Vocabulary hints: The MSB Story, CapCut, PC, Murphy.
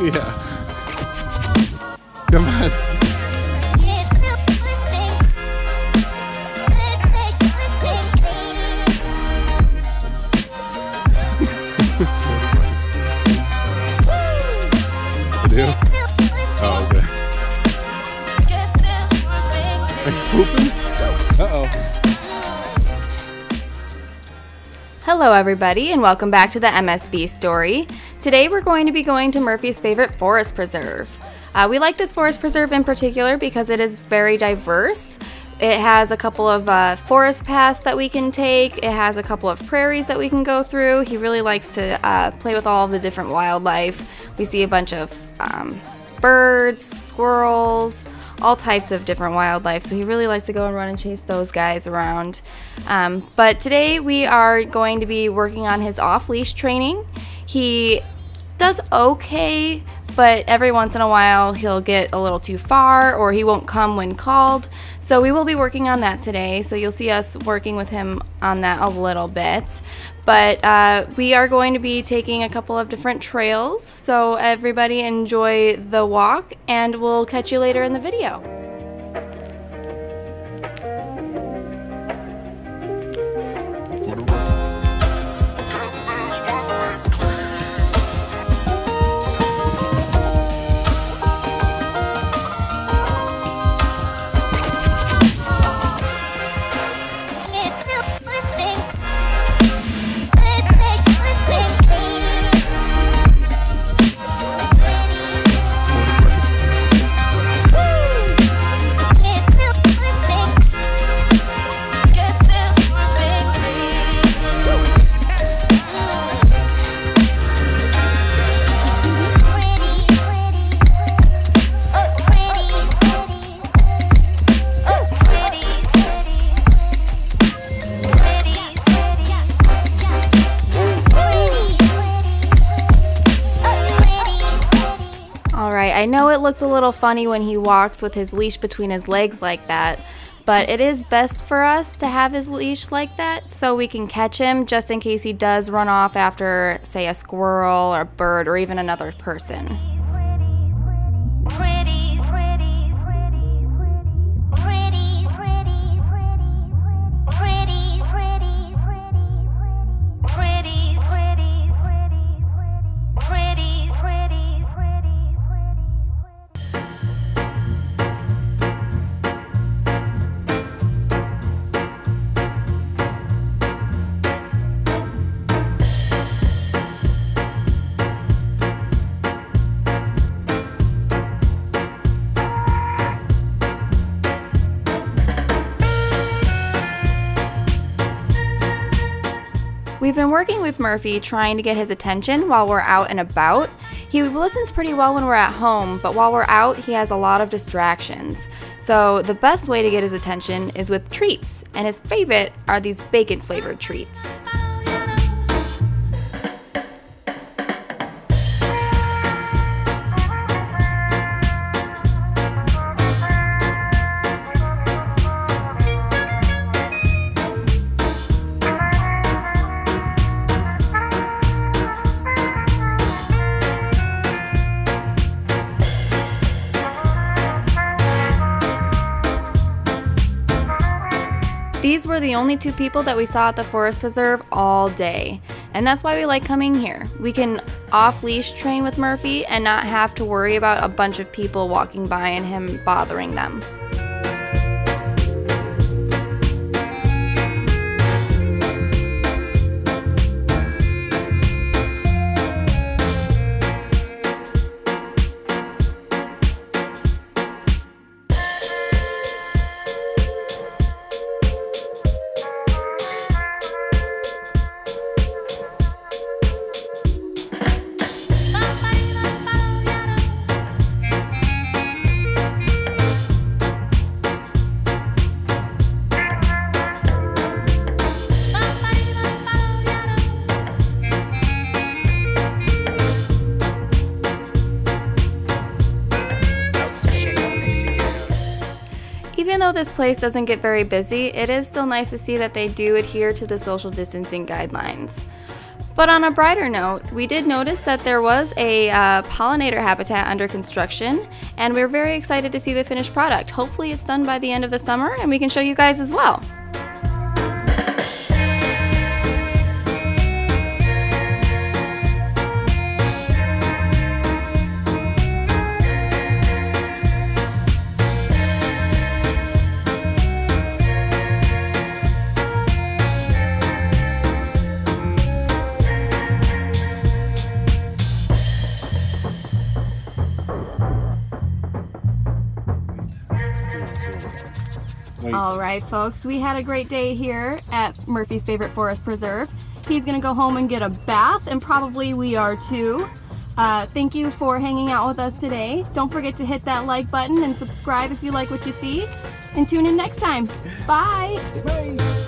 Yeah. Come on. Oh, okay. Are you pooping? Uh-oh. Hello, everybody, and welcome back to the MSB Story. Today, we're going to be going to Murphy's favorite forest preserve. We like this forest preserve in particular because it is very diverse. It has a couple of forest paths that we can take. It has a couple of prairies that we can go through. He really likes to play with all of the different wildlife. We see a bunch of birds, squirrels, all types of different wildlife. So he really likes to go and run and chase those guys around. But today we are going to be working on his off-leash training. He does okay, but every once in a while he'll get a little too far or he won't come when called. So we will be working on that today. So you'll see us working with him on that a little bit. But we are going to be taking a couple of different trails. So everybody enjoy the walk and we'll catch you later in the video. I know it looks a little funny when he walks with his leash between his legs like that, but it is best for us to have his leash like that so we can catch him just in case he does run off after, say, a squirrel or a bird or even another person. We've been working with Murphy trying to get his attention while we're out and about. He listens pretty well when we're at home, but while we're out, he has a lot of distractions. So the best way to get his attention is with treats, and his favorite are these bacon-flavored treats. These were the only two people that we saw at the forest preserve all day, and that's why we like coming here. We can off-leash train with Murphy and not have to worry about a bunch of people walking by and him bothering them. Even though this place doesn't get very busy, it is still nice to see that they do adhere to the social distancing guidelines. But on a brighter note, we did notice that there was a pollinator habitat under construction, and we're very excited to see the finished product. Hopefully it's done by the end of the summer and we can show you guys as well. All right, folks, we had a great day here at Murphy's Favorite Forest Preserve. He's gonna go home and get a bath, and probably we are too. Thank you for hanging out with us today. Don't forget to hit that like button and subscribe if you like what you see, and tune in next time. Bye. Bye.